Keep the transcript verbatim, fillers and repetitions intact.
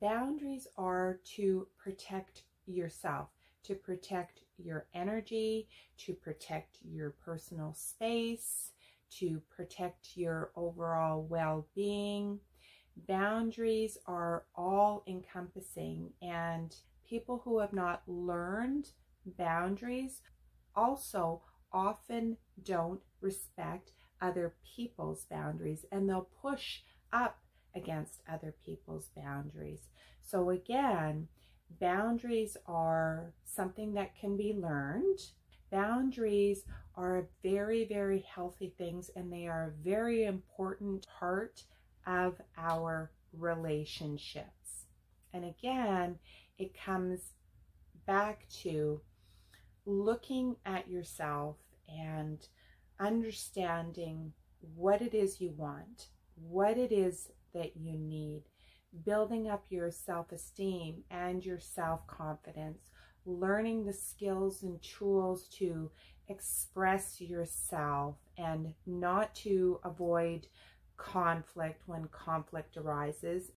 boundaries are to protect yourself, to protect your energy, to protect your personal space, to protect your overall well-being. Boundaries are all-encompassing, and people who have not learned boundaries also often don't respect other people's boundaries, and they'll push up against other people's boundaries. So again, boundaries are something that can be learned. Boundaries are very, very healthy things, and they are a very important part of our relationships. And again, it comes back to looking at yourself and understanding what it is you want, what it is that you need, building up your self-esteem and your self-confidence, learning the skills and tools to express yourself and not to avoid conflict when conflict arises.